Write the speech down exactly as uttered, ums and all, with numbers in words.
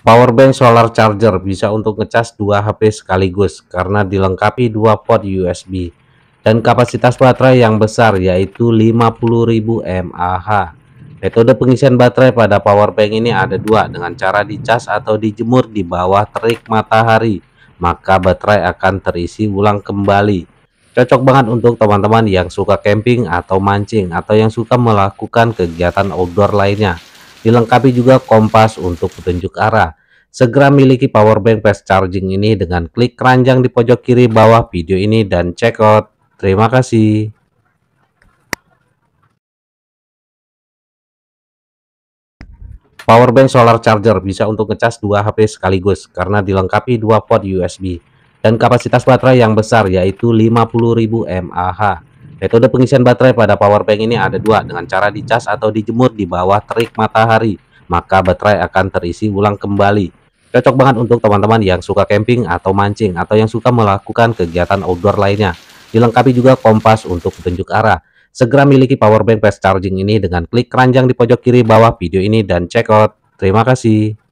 Powerbank solar charger bisa untuk ngecas dua H P sekaligus karena dilengkapi dua port U S B dan kapasitas baterai yang besar yaitu lima puluh ribu mAh. Metode pengisian baterai pada powerbank ini ada dua, dengan cara dicas atau dijemur di bawah terik matahari, maka baterai akan terisi ulang kembali. Cocok banget untuk teman-teman yang suka camping atau mancing atau yang suka melakukan kegiatan outdoor lainnya. Dilengkapi juga kompas untuk petunjuk arah. Segera miliki powerbank fast charging ini dengan klik keranjang di pojok kiri bawah video ini dan check out. Terima kasih. Powerbank solar charger bisa untuk ngecas dua H P sekaligus karena dilengkapi dua port U S B dan kapasitas baterai yang besar yaitu lima puluh ribu mAh. Metode pengisian baterai pada powerbank ini ada dua, dengan cara dicas atau dijemur di bawah terik matahari, maka baterai akan terisi ulang kembali. Cocok banget untuk teman-teman yang suka camping atau mancing atau yang suka melakukan kegiatan outdoor lainnya. Dilengkapi juga kompas untuk petunjuk arah. Segera miliki powerbank fast charging ini dengan klik keranjang di pojok kiri bawah video ini dan check out. Terima kasih.